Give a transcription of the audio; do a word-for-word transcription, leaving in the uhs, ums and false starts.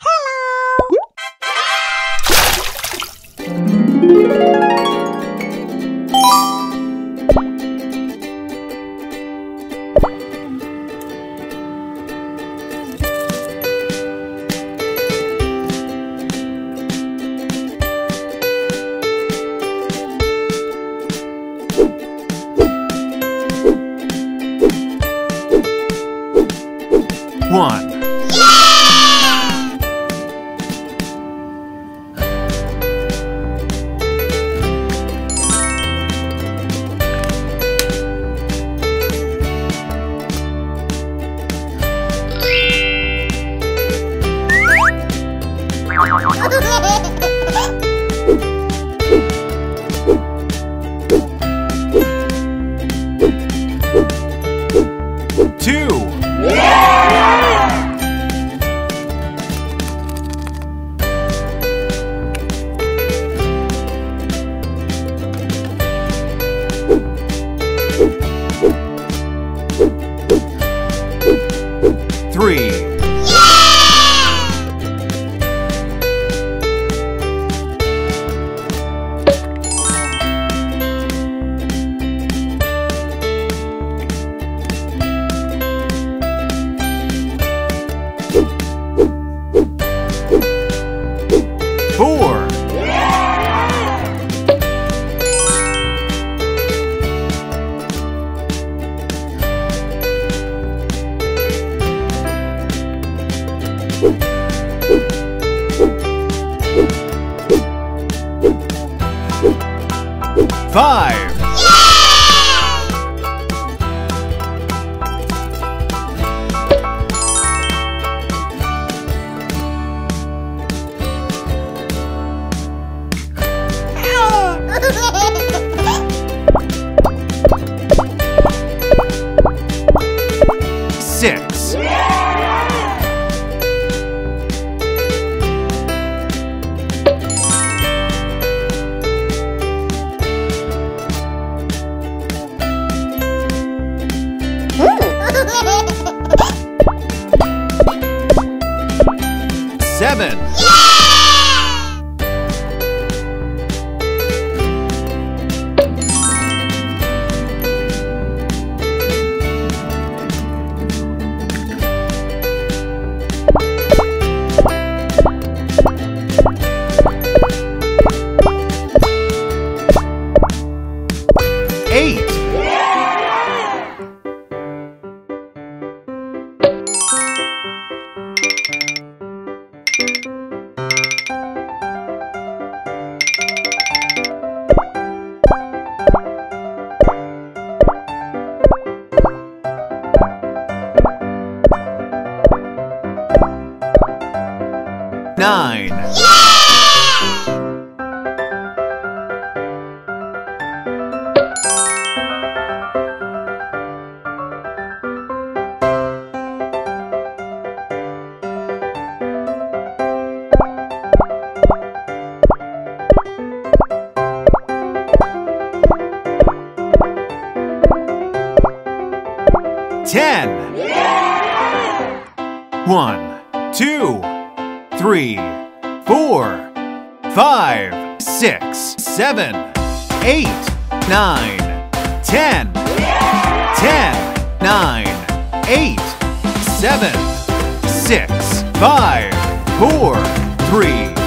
Hello. One. Yeah! Two. Yeah! Three. Five. Yeah! Six. Yeah! Seven. Yeah! Eight. Nine. Yeah! Ten. Yeah! One, two, three, four, five, six, seven, eight, nine, ten. Yeah! Ten, nine, eight, seven, six, five, four, three.